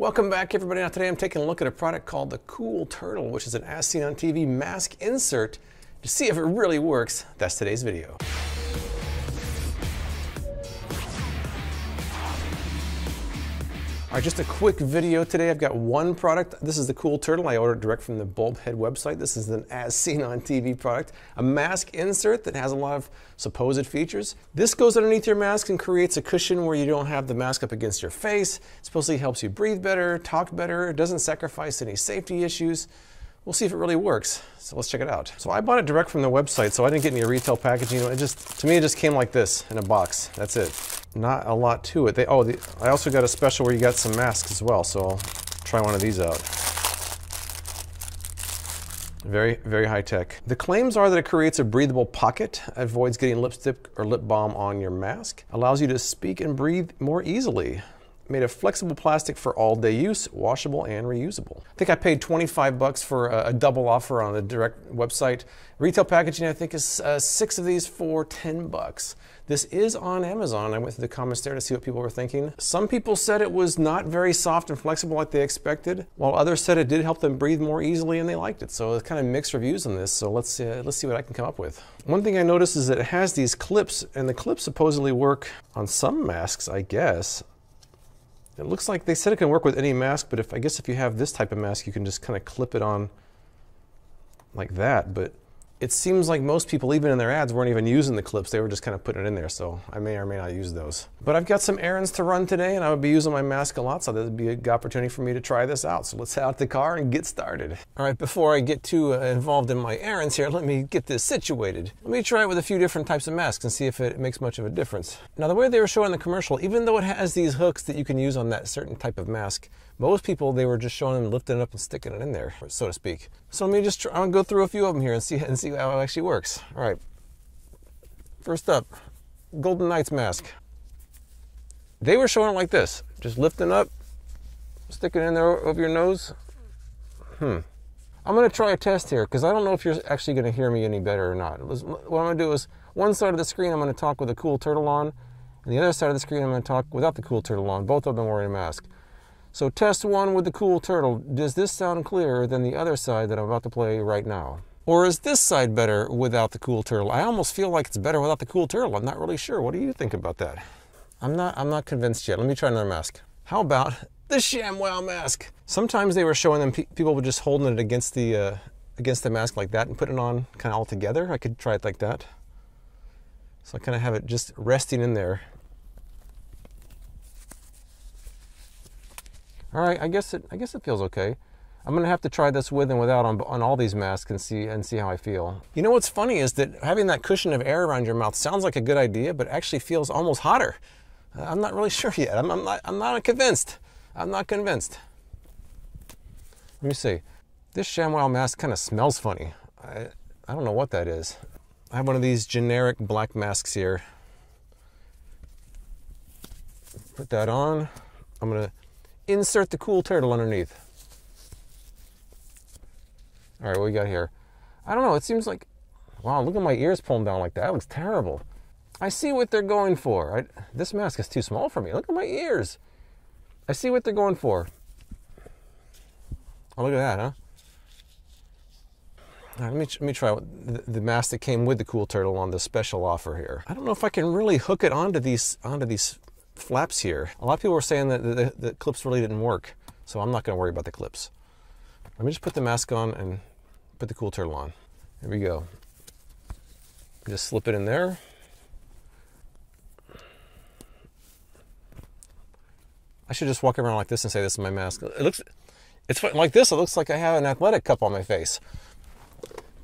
Welcome back, everybody. Now today I'm taking a look at a product called the Cool Turtle, which is an As Seen on TV mask insert, to see if it really works. That's today's video. All right, just a quick video today. I've got one product. This is the Cool Turtle. I ordered it direct from the Bulbhead website. This is an As Seen on TV product, a mask insert that has a lot of supposed features. This goes underneath your mask and creates a cushion where you don't have the mask up against your face. It supposedly helps you breathe better, talk better. It doesn't sacrifice any safety issues. We'll see if it really works. So let's check it out. So I bought it direct from the website, so I didn't get any retail packaging. It just, to me, it just came like this in a box. That's it. Not a lot to it. I also got a special where you got some masks as well, so I'll try one of these out. Very, very high tech. The claims are that it creates a breathable pocket, avoids getting lipstick or lip balm on your mask, allows you to speak and breathe more easily. Made of flexible plastic for all-day use, washable and reusable. I think I paid 25 bucks for a double offer on the direct website. Retail packaging, I think, is 6 of these for 10 bucks. This is on Amazon. I went through the comments there to see what people were thinking. Some people said it was not very soft and flexible like they expected, while others said it did help them breathe more easily and they liked it. So it's kind of mixed reviews on this. So let's see what I can come up with. One thing I noticed is that it has these clips, and the clips supposedly work on some masks, I guess. It looks like they said it can work with any mask, but I guess if you have this type of mask, you can just kind of clip it on like that. But it seems like most people, even in their ads, weren't even using the clips. They were just kind of putting it in there, so I may or may not use those. But I've got some errands to run today, and I would be using my mask a lot, so that would be a good opportunity for me to try this out. So let's head out the car and get started. All right, before I get too involved in my errands here, let me get this situated. Let me try it with a few different types of masks and see if it makes much of a difference. Now, the way they were showing the commercial, even though it has these hooks that you can use on that certain type of mask, most people, they were just showing them lifting it up and sticking it in there, so to speak. So let me just try, I'll go through a few of them here and see how it actually works. All right, first up, Golden Knights mask. They were showing it like this, just lifting up, sticking in there over your nose. I'm gonna try a test here, because I don't know if you're actually gonna hear me any better or not. What I'm gonna do is, one side of the screen I'm gonna talk with a Cool Turtle on, and the other side of the screen I'm gonna talk without the Cool Turtle on. Both of them wearing a mask. So test one with the Cool Turtle. Does this sound clearer than the other side that I'm about to play right now? Or is this side better without the Cool Turtle? I almost feel like it's better without the Cool Turtle. I'm not really sure. What do you think about that? I'm not convinced yet. Let me try another mask. How about the ShamWow mask? Sometimes they were showing them people were just holding it against the mask like that and putting it on kind of all together. I could try it like that. So I kind of have it just resting in there. All right, I guess it feels okay. I'm gonna have to try this with and without on all these masks and see how I feel. You know what's funny is that having that cushion of air around your mouth sounds like a good idea, but actually feels almost hotter. I'm not really sure yet. I'm not convinced. I'm not convinced. Let me see. This ShamWow mask kind of smells funny. I don't know what that is. I have one of these generic black masks here. Put that on. I'm gonna insert the Cool Turtle underneath. All right, what we got here? I don't know, it seems like, wow, look at my ears pulling down like that. That looks terrible. I see what they're going for. This mask is too small for me. Look at my ears. I see what they're going for. Oh, look at that, huh? All right, let me try the mask that came with the Cool Turtle on the special offer here. I don't know if I can really hook it onto these flaps here. A lot of people were saying that the clips really didn't work, so I'm not gonna worry about the clips. Let me just put the mask on and put the Cool Turtle on. Here we go. Just slip it in there. I should just walk around like this and say, this is my mask. It's like this, it looks like I have an athletic cup on my face.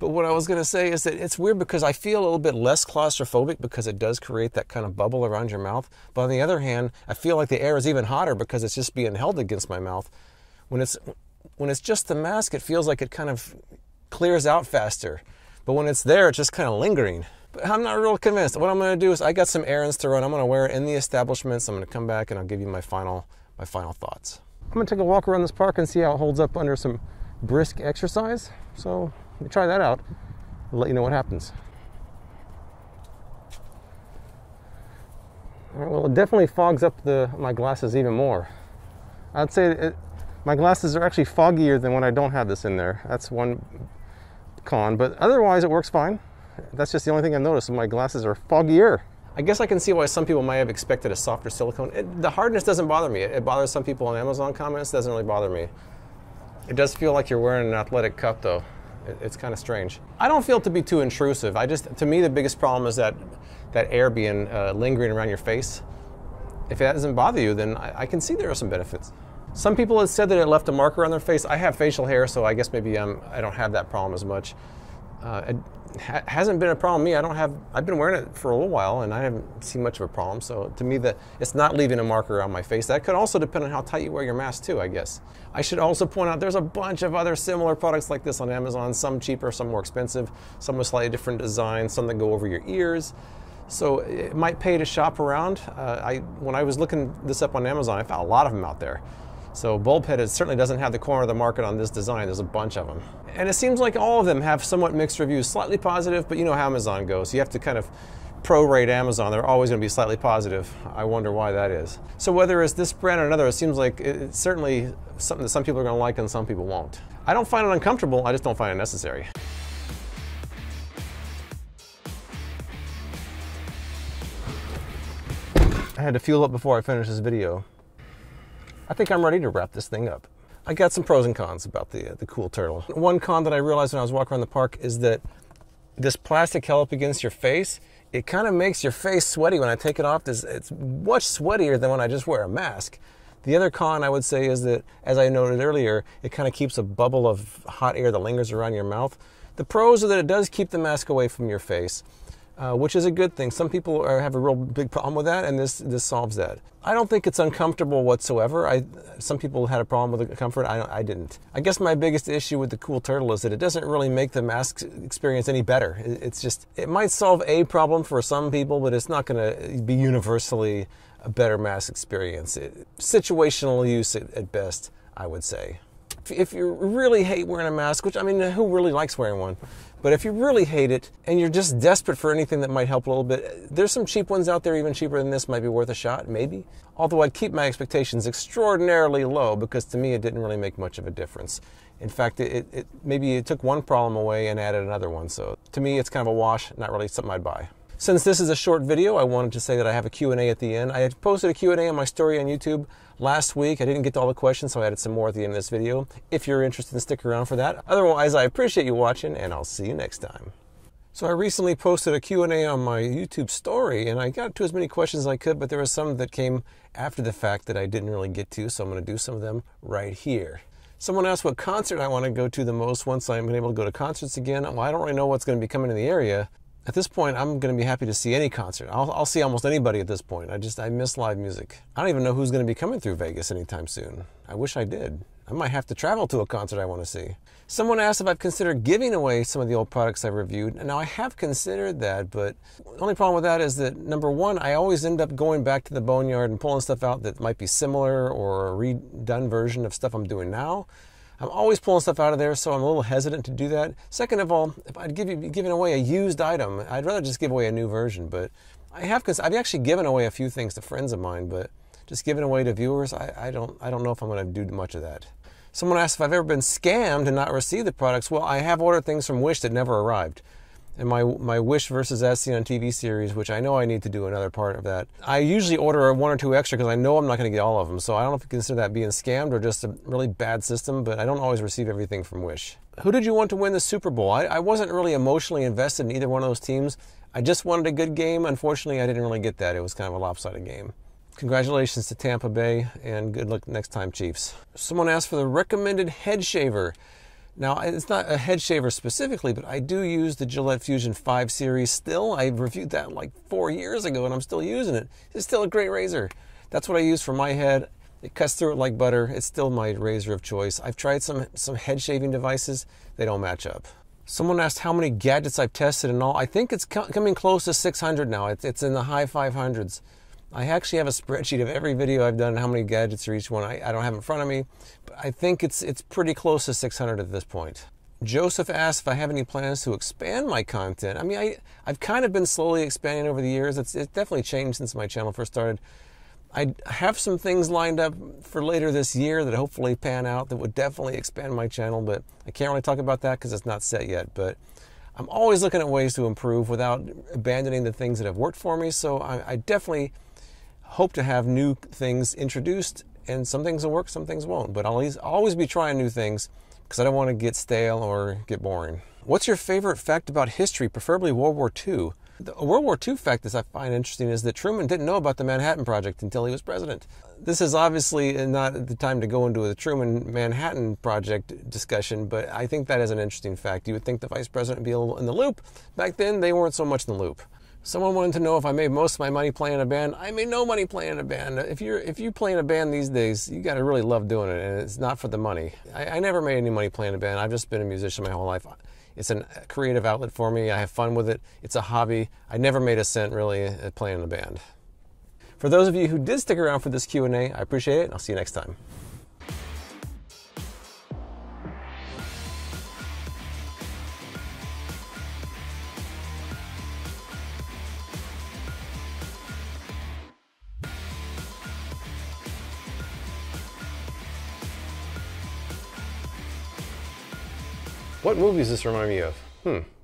But what I was gonna say is that it's weird because I feel a little bit less claustrophobic because it does create that kind of bubble around your mouth. But on the other hand, I feel like the air is even hotter because it's just being held against my mouth. When it's just the mask, it feels like it kind of clears out faster. But when it's there, it's just kind of lingering. But I'm not real convinced. What I'm gonna do is, I got some errands to run. I'm gonna wear it in the establishments. I'm gonna come back and I'll give you my final thoughts. I'm gonna take a walk around this park and see how it holds up under some brisk exercise. So let me try that out and let you know what happens. All right, well, it definitely fogs up my glasses even more. I'd say my glasses are actually foggier than when I don't have this in there. That's one con, but otherwise it works fine. That's just the only thing I've noticed, my glasses are foggier. I guess I can see why some people might have expected a softer silicone. The hardness doesn't bother me. It bothers some people on Amazon comments, doesn't really bother me. It does feel like you're wearing an athletic cup though. It's kind of strange. I don't feel it to be too intrusive. To me, the biggest problem is that air being lingering around your face. If that doesn't bother you, then I can see there are some benefits. Some people have said that it left a marker on their face. I have facial hair, so I guess maybe I don't have that problem as much. It hasn't been a problem me. I've been wearing it for a little while, and I haven't seen much of a problem. So to me, it's not leaving a marker on my face. That could also depend on how tight you wear your mask too, I guess. I should also point out there's a bunch of other similar products like this on Amazon, some cheaper, some more expensive, some with slightly different designs, some that go over your ears. So it might pay to shop around. When I was looking this up on Amazon, I found a lot of them out there. So Bulbhead certainly doesn't have the corner of the market on this design. There's a bunch of them. And it seems like all of them have somewhat mixed reviews, slightly positive, but you know how Amazon goes. You have to kind of prorate Amazon. They're always gonna be slightly positive. I wonder why that is. So whether it's this brand or another, it seems like it's certainly something that some people are gonna like and some people won't. I don't find it uncomfortable, I just don't find it necessary. I had to fuel up before I finished this video. I think I'm ready to wrap this thing up. I got some pros and cons about the Cool Turtle. One con that I realized when I was walking around the park is that this plastic held up against your face, it kind of makes your face sweaty when I take it off. It's much sweatier than when I just wear a mask. The other con I would say is that, as I noted earlier, it kind of keeps a bubble of hot air that lingers around your mouth. The pros are that it does keep the mask away from your face. Which is a good thing. Some people have a real big problem with that, and this solves that. I don't think it's uncomfortable whatsoever. Some people had a problem with the comfort, I didn't. I guess my biggest issue with the Cool Turtle is that it doesn't really make the mask experience any better. It's just, it might solve a problem for some people, but it's not gonna be universally a better mask experience. Situational use at best, I would say. If you really hate wearing a mask, which, I mean, who really likes wearing one? But if you really hate it and you're just desperate for anything that might help a little bit, there's some cheap ones out there even cheaper than this, might be worth a shot, maybe. Although I'd keep my expectations extraordinarily low because to me it didn't really make much of a difference. In fact, maybe it took one problem away and added another one. So to me it's kind of a wash, not really something I'd buy. Since this is a short video, I wanted to say that I have a Q&A at the end. I had posted a Q&A on my story on YouTube last week. I didn't get to all the questions, so I added some more at the end of this video. If you're interested, stick around for that. Otherwise, I appreciate you watching, and I'll see you next time. So I recently posted a Q&A on my YouTube story, and I got to as many questions as I could, but there were some that came after the fact that I didn't really get to, so I'm going to do some of them right here. Someone asked what concert I want to go to the most once I'm able to go to concerts again. Well, I don't really know what's going to be coming in the area. At this point, I'm going to be happy to see any concert. I'll see almost anybody at this point. I miss live music. I don't even know who's going to be coming through Vegas anytime soon. I wish I did. I might have to travel to a concert I want to see. Someone asked if I've considered giving away some of the old products I reviewed. Now, I have considered that, but the only problem with that is that, number one, I always end up going back to the boneyard and pulling stuff out that might be similar or a redone version of stuff I'm doing now. I'm always pulling stuff out of there, so I'm a little hesitant to do that. Second of all, if I'd be giving away a used item, I'd rather just give away a new version, but I've actually given away a few things to friends of mine, but just giving away to viewers, I don't know if I'm going to do much of that. Someone asked if I've ever been scammed and not received the products. Well, I have ordered things from Wish that never arrived. And my Wish versus As Seen on TV series, which I know I need to do another part of that. I usually order one or two extra because I know I'm not going to get all of them. So I don't know if you consider that being scammed or just a really bad system, but I don't always receive everything from Wish. Who did you want to win the Super Bowl? I wasn't really emotionally invested in either one of those teams. I just wanted a good game. Unfortunately, I didn't really get that. It was kind of a lopsided game. Congratulations to Tampa Bay and good luck next time, Chiefs. Someone asked for the recommended head shaver. Now, it's not a head shaver specifically, but I do use the Gillette Fusion 5 series still. I reviewed that like 4 years ago, and I'm still using it. It's still a great razor. That's what I use for my head. It cuts through it like butter. It's still my razor of choice. I've tried some head shaving devices. They don't match up. Someone asked how many gadgets I've tested and all. I think it's coming close to 600 now. It's in the high 500s. I actually have a spreadsheet of every video I've done and how many gadgets are each one. I don't have it in front of me, but I think it's pretty close to 600 at this point. Joseph asked if I have any plans to expand my content. I mean, I've kind of been slowly expanding over the years. It's definitely changed since my channel first started. I have some things lined up for later this year that hopefully pan out that would definitely expand my channel, but I can't really talk about that because it's not set yet. But I'm always looking at ways to improve without abandoning the things that have worked for me. So I definitely hope to have new things introduced, and some things will work, some things won't. But I'll always be trying new things because I don't want to get stale or get boring. What's your favorite fact about history, preferably World War II? The World War II fact that I find interesting is that Truman didn't know about the Manhattan Project until he was president. This is obviously not the time to go into the Truman Manhattan Project discussion, but I think that is an interesting fact. You would think the vice president would be a little in the loop. Back then, they weren't so much in the loop. Someone wanted to know if I made most of my money playing a band. I made no money playing a band. If you play in a band these days, you got to really love doing it, and it's not for the money. I never made any money playing a band. I've just been a musician my whole life. It's a creative outlet for me. I have fun with it. It's a hobby. I never made a cent really at playing in a band. For those of you who did stick around for this Q&A, I appreciate it, and I'll see you next time. What movies does this remind me of?